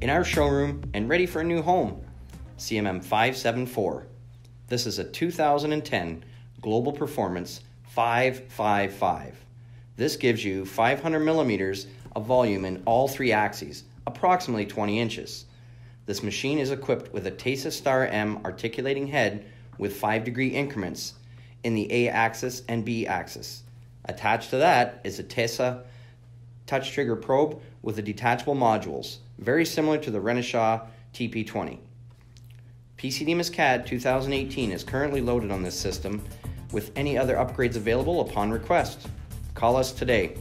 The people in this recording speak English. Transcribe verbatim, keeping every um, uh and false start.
in our showroom and ready for a new home. C M M five seventy-four. This is a two thousand ten Global Performance five fifty-five. This gives you five hundred millimeters of volume in all three axes, approximately twenty inches. This machine is equipped with a TESA STAR M articulating head with five degree increments in the A-axis and B-axis. Attached to that is a TESA Touch trigger probe with the detachable modules, very similar to the Renishaw T P twenty. P C D M I S C A D two thousand eighteen is currently loaded on this system with any other upgrades available upon request. Call us today.